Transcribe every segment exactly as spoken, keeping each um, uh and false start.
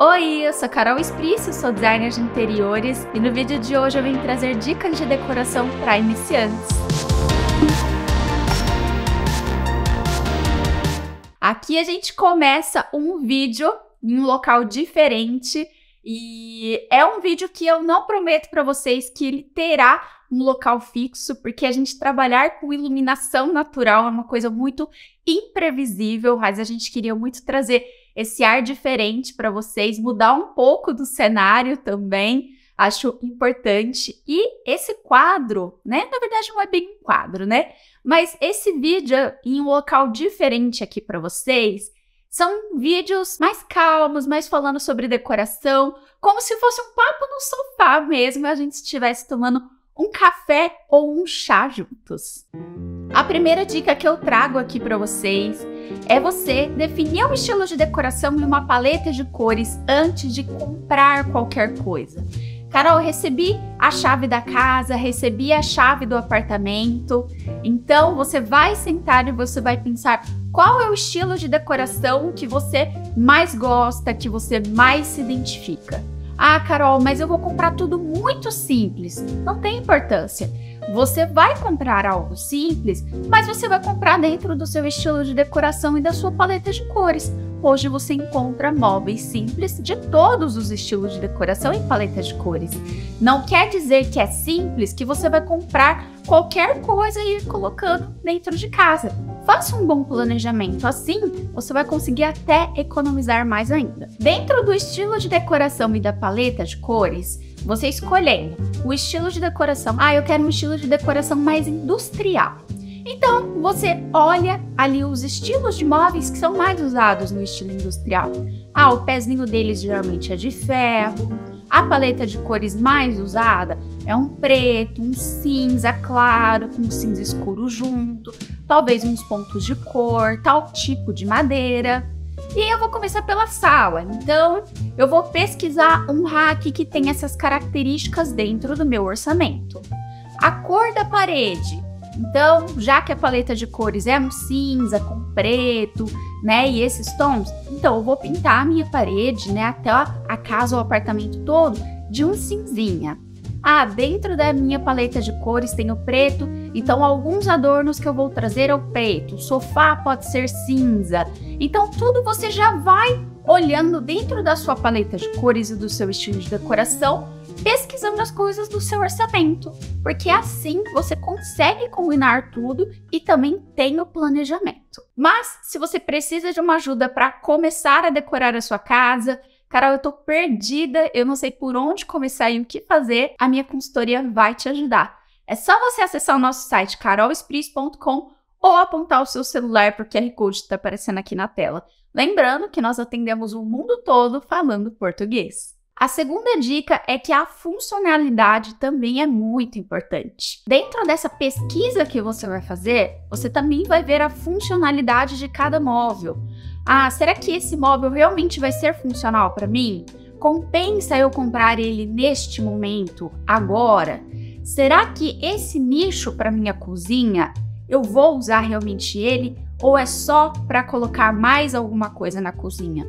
Oi, eu sou Carol Esprício, sou designer de interiores e no vídeo de hoje eu vim trazer dicas de decoração para iniciantes. Aqui a gente começa um vídeo em um local diferente e é um vídeo que eu não prometo para vocês que ele terá um local fixo, porque a gente trabalhar com iluminação natural é uma coisa muito imprevisível, mas a gente queria muito trazer esse ar diferente para vocês, mudar um pouco do cenário também, acho importante. E esse quadro, né, na verdade não é bem um quadro, né, mas esse vídeo em um local diferente aqui para vocês, são vídeos mais calmos, mais falando sobre decoração, como se fosse um papo no sofá mesmo, a gente estivesse tomando um café ou um chá juntos. A primeira dica que eu trago aqui para vocês é você definir um estilo de decoração e uma paleta de cores antes de comprar qualquer coisa. Carol, recebi a chave da casa, recebi a chave do apartamento. Então você vai sentar e você vai pensar qual é o estilo de decoração que você mais gosta, que você mais se identifica. Ah, Carol, mas eu vou comprar tudo muito simples. Não tem importância. Você vai comprar algo simples, mas você vai comprar dentro do seu estilo de decoração e da sua paleta de cores. Hoje você encontra móveis simples de todos os estilos de decoração e paleta de cores. Não quer dizer que é simples que você vai comprar qualquer coisa e ir colocando dentro de casa. Faça um bom planejamento, assim você vai conseguir até economizar mais ainda. Dentro do estilo de decoração e da paleta de cores, você escolhendo o estilo de decoração. Ah, eu quero um estilo de decoração mais industrial. Então, você olha ali os estilos de móveis que são mais usados no estilo industrial. Ah, o pezinho deles geralmente é de ferro. A paleta de cores mais usada é um preto, um cinza claro, com um cinza escuro junto. Talvez uns pontos de cor, tal tipo de madeira. E eu vou começar pela sala. Então, eu vou pesquisar um rack que tem essas características dentro do meu orçamento. A cor da parede. Então, já que a paleta de cores é um cinza com preto, né, e esses tons, então eu vou pintar a minha parede, né, até a casa ou apartamento todo, de um cinzinha. Ah, dentro da minha paleta de cores tem o preto, então alguns adornos que eu vou trazer ao preto. O sofá pode ser cinza. Então, tudo você já vai olhando dentro da sua paleta de cores e do seu estilo de decoração, pesquisando as coisas do seu orçamento, porque assim você consegue combinar tudo e também tem o planejamento. Mas se você precisa de uma ajuda para começar a decorar a sua casa, Carol, eu tô perdida, eu não sei por onde começar e o que fazer, a minha consultoria vai te ajudar. É só você acessar o nosso site carol esprício ponto com ou apontar o seu celular para o Q R Code que está aparecendo aqui na tela. Lembrando que nós atendemos o mundo todo falando português. A segunda dica é que a funcionalidade também é muito importante. Dentro dessa pesquisa que você vai fazer, você também vai ver a funcionalidade de cada móvel. Ah, será que esse móvel realmente vai ser funcional para mim? Compensa eu comprar ele neste momento, agora? Será que esse nicho para minha cozinha, eu vou usar realmente ele ou é só para colocar mais alguma coisa na cozinha?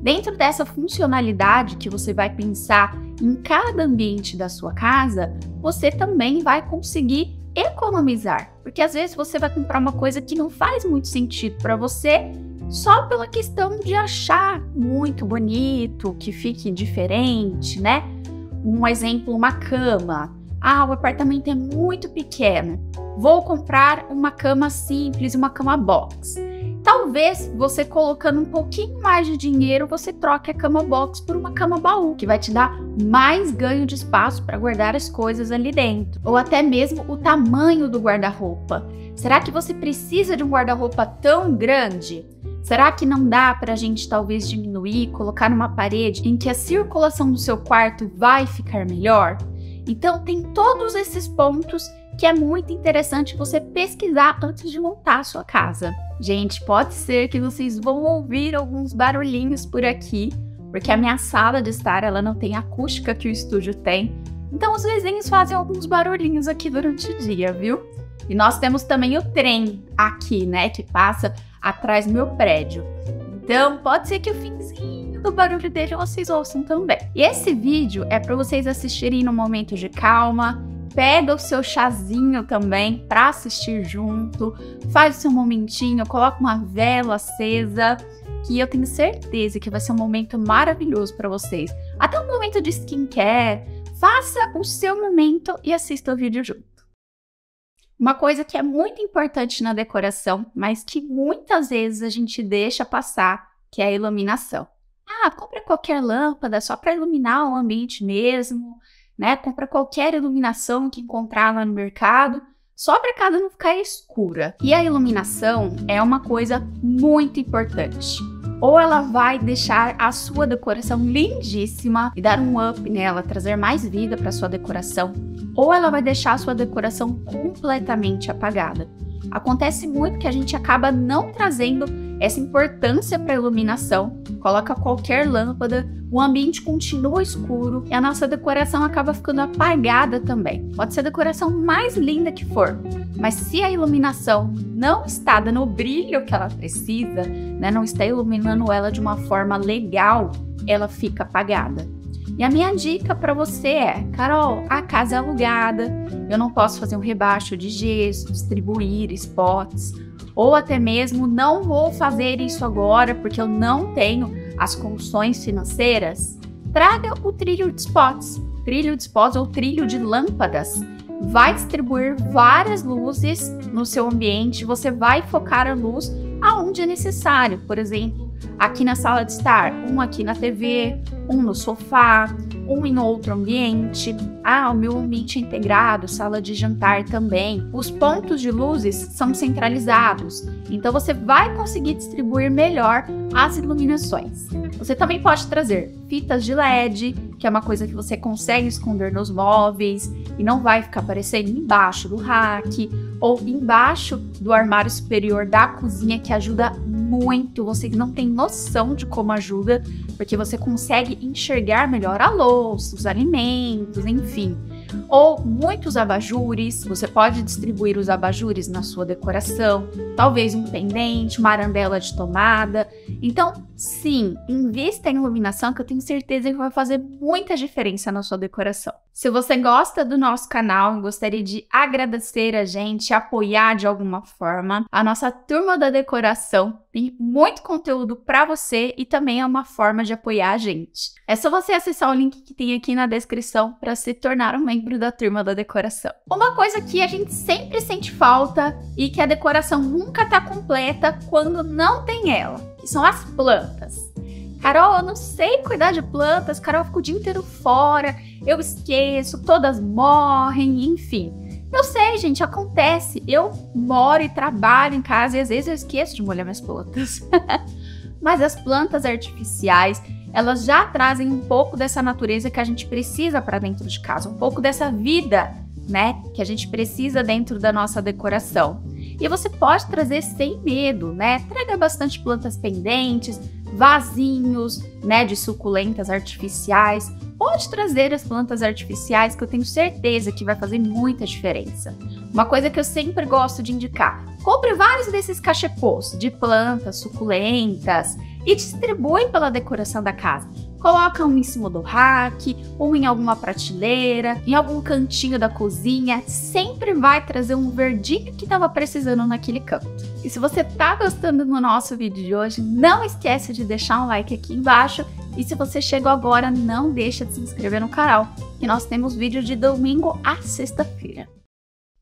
Dentro dessa funcionalidade que você vai pensar em cada ambiente da sua casa, você também vai conseguir economizar, porque às vezes você vai comprar uma coisa que não faz muito sentido para você, só pela questão de achar muito bonito, que fique diferente, né? Um exemplo, uma cama. Ah, o apartamento é muito pequeno, vou comprar uma cama simples, uma cama box. Talvez você colocando um pouquinho mais de dinheiro, você troque a cama box por uma cama baú, que vai te dar mais ganho de espaço para guardar as coisas ali dentro. Ou até mesmo o tamanho do guarda-roupa. Será que você precisa de um guarda-roupa tão grande? Será que não dá para a gente talvez diminuir, colocar uma parede em que a circulação do seu quarto vai ficar melhor? Então tem todos esses pontos que é muito interessante você pesquisar antes de montar a sua casa. Gente, pode ser que vocês vão ouvir alguns barulhinhos por aqui, porque a minha sala de estar, ela não tem a acústica que o estúdio tem, então os vizinhos fazem alguns barulhinhos aqui durante o dia, viu? E nós temos também o trem aqui, né, que passa atrás do meu prédio. Então, pode ser que o finzinho do barulho dele vocês ouçam também. E esse vídeo é para vocês assistirem num momento de calma. Pega o seu chazinho também para assistir junto, faz o seu momentinho, coloca uma vela acesa, que eu tenho certeza que vai ser um momento maravilhoso para vocês. Até um momento de skincare, faça o seu momento e assista o vídeo junto. Uma coisa que é muito importante na decoração, mas que muitas vezes a gente deixa passar, que é a iluminação. Ah, compra qualquer lâmpada só para iluminar o ambiente mesmo, né? Compra qualquer iluminação que encontrar lá no mercado, só para a casa não ficar escura. E a iluminação é uma coisa muito importante. Ou ela vai deixar a sua decoração lindíssima e dar um up nela, trazer mais vida para sua decoração, ou ela vai deixar a sua decoração completamente apagada. Acontece muito que a gente acaba não trazendo essa importância para a iluminação, coloca qualquer lâmpada, o ambiente continua escuro e a nossa decoração acaba ficando apagada também. Pode ser a decoração mais linda que for, mas se a iluminação não está dando o brilho que ela precisa, né, não está iluminando ela de uma forma legal, ela fica apagada. E a minha dica para você é: Carol, a casa é alugada, eu não posso fazer um rebaixo de gesso, distribuir spots, ou até mesmo não vou fazer isso agora porque eu não tenho as condições financeiras. Traga o trilho de spots, trilho de spots ou trilho de lâmpadas. Vai distribuir várias luzes no seu ambiente, você vai focar a luz aonde é necessário. Por exemplo, aqui na sala de estar, um aqui na T V, um no sofá, um em outro ambiente. Ah, o meu ambiente integrado, sala de jantar também. Os pontos de luzes são centralizados, então você vai conseguir distribuir melhor as iluminações. Você também pode trazer fitas de L E D, que é uma coisa que você consegue esconder nos móveis e não vai ficar aparecendo embaixo do rack ou embaixo do armário superior da cozinha, que ajuda muito. Vocês não têm noção de como ajuda, porque você consegue enxergar melhor a louça, os alimentos, enfim. Ou muitos abajures, você pode distribuir os abajures na sua decoração, talvez um pendente, uma arandela de tomada. Então, sim, invista em iluminação, que eu tenho certeza que vai fazer muita diferença na sua decoração. Se você gosta do nosso canal, gostaria de agradecer a gente, apoiar de alguma forma, a nossa Turma da Decoração tem muito conteúdo para você e também é uma forma de apoiar a gente. É só você acessar o link que tem aqui na descrição para se tornar um membro da Turma da Decoração. Uma coisa que a gente sempre sente falta e que a decoração nunca tá completa quando não tem ela, que são as plantas. Carol, eu não sei cuidar de plantas, Carol, eu fico o dia inteiro fora, eu esqueço, todas morrem, enfim. Eu sei, gente, acontece. Eu moro e trabalho em casa e às vezes eu esqueço de molhar minhas plantas. Mas as plantas artificiais, elas já trazem um pouco dessa natureza que a gente precisa para dentro de casa, um pouco dessa vida, né, que a gente precisa dentro da nossa decoração. E você pode trazer sem medo, né? Traga bastante plantas pendentes, vasinhos, né, de suculentas artificiais. Pode trazer as plantas artificiais, que eu tenho certeza que vai fazer muita diferença. Uma coisa que eu sempre gosto de indicar: compre vários desses cachepôs de plantas suculentas e distribui pela decoração da casa. Coloca um em cima do rack, um em alguma prateleira, em algum cantinho da cozinha. Sempre vai trazer um verdinho que estava precisando naquele canto. E se você tá gostando do nosso vídeo de hoje, não esquece de deixar um like aqui embaixo. E se você chegou agora, não deixa de se inscrever no canal, que nós temos vídeo de domingo a sexta-feira.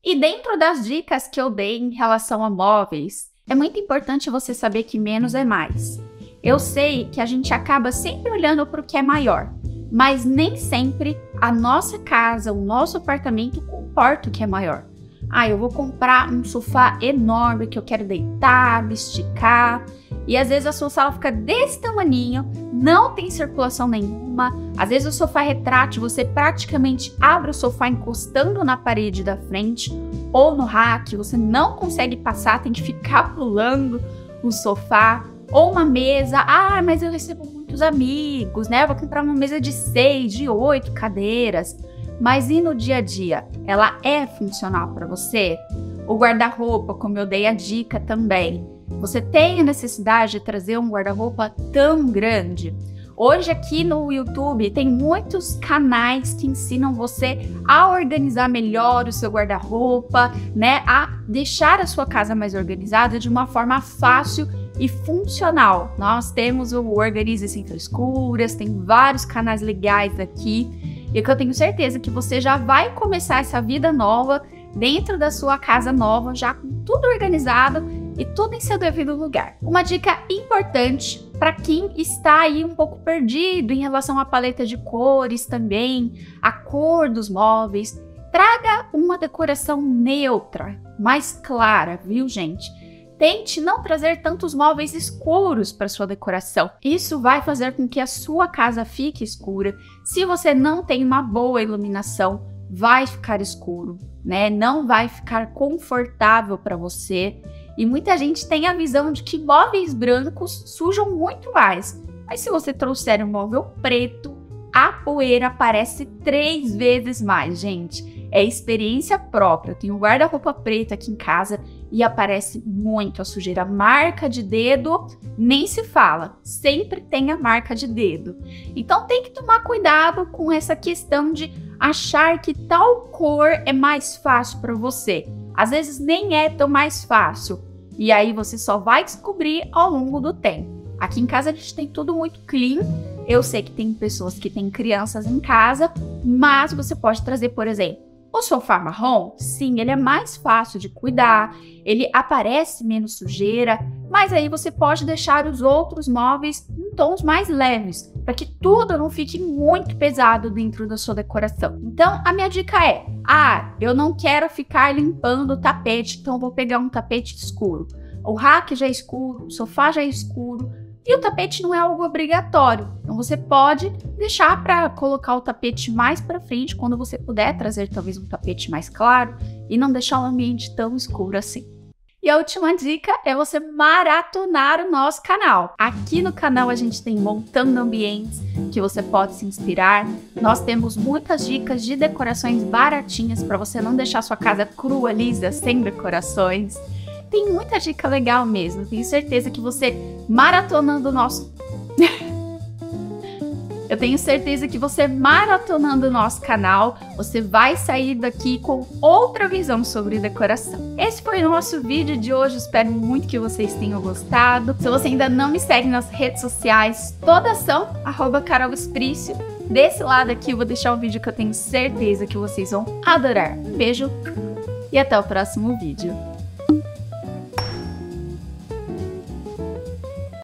E dentro das dicas que eu dei em relação a móveis, é muito importante você saber que menos é mais. Eu sei que a gente acaba sempre olhando para o que é maior, mas nem sempre a nossa casa, o nosso apartamento comporta o que é maior. Ah, eu vou comprar um sofá enorme que eu quero deitar, me esticar, e às vezes a sua sala fica desse tamaninho, não tem circulação nenhuma. Às vezes o sofá retrátil, você praticamente abre o sofá encostando na parede da frente ou no rack, você não consegue passar, tem que ficar pulando o sofá. Ou uma mesa, ah, mas eu recebo muitos amigos, né? Eu vou comprar uma mesa de seis, de oito cadeiras. Mas e no dia a dia? Ela é funcional para você? O guarda-roupa, como eu dei a dica também. Você tem a necessidade de trazer um guarda-roupa tão grande? Hoje aqui no YouTube tem muitos canais que ensinam você a organizar melhor o seu guarda-roupa, né? A deixar a sua casa mais organizada de uma forma fácil e funcional. Nós temos o Organize Sem Frescuras, tem vários canais legais aqui e que eu tenho certeza que você já vai começar essa vida nova dentro da sua casa nova, já com tudo organizado e tudo em seu devido lugar. Uma dica importante para quem está aí um pouco perdido em relação à paleta de cores também, a cor dos móveis, traga uma decoração neutra, mais clara, viu, gente? Tente não trazer tantos móveis escuros para sua decoração. Isso vai fazer com que a sua casa fique escura. Se você não tem uma boa iluminação, vai ficar escuro, né? Não vai ficar confortável para você. E muita gente tem a visão de que móveis brancos sujam muito mais. Mas se você trouxer um móvel preto, a poeira aparece três vezes mais, gente. É experiência própria. Eu tenho um guarda-roupa preto aqui em casa e aparece muito a sujeira. Marca de dedo, nem se fala. Sempre tem a marca de dedo. Então tem que tomar cuidado com essa questão de achar que tal cor é mais fácil para você. Às vezes nem é tão mais fácil. E aí você só vai descobrir ao longo do tempo. Aqui em casa a gente tem tudo muito clean. Eu sei que tem pessoas que têm crianças em casa, mas você pode trazer, por exemplo, o sofá marrom. Sim, ele é mais fácil de cuidar, ele aparece menos sujeira, mas aí você pode deixar os outros móveis em tons mais leves, para que tudo não fique muito pesado dentro da sua decoração. Então, a minha dica é, ah, eu não quero ficar limpando o tapete, então vou pegar um tapete escuro. O rack já é escuro, o sofá já é escuro, e o tapete não é algo obrigatório. Então você pode deixar para colocar o tapete mais para frente, quando você puder trazer talvez um tapete mais claro, e não deixar o ambiente tão escuro assim. E a última dica é você maratonar o nosso canal. Aqui no canal a gente tem montando ambientes que você pode se inspirar. Nós temos muitas dicas de decorações baratinhas para você não deixar sua casa crua, lisa, sem decorações. Tem muita dica legal mesmo. Tenho certeza que você maratonando o nosso... Eu tenho certeza que você maratonando o nosso canal, você vai sair daqui com outra visão sobre decoração. Esse foi o nosso vídeo de hoje, espero muito que vocês tenham gostado. Se você ainda não me segue nas redes sociais, todas são arroba Carol Esprício. Desse lado aqui eu vou deixar um vídeo que eu tenho certeza que vocês vão adorar. Um beijo e até o próximo vídeo.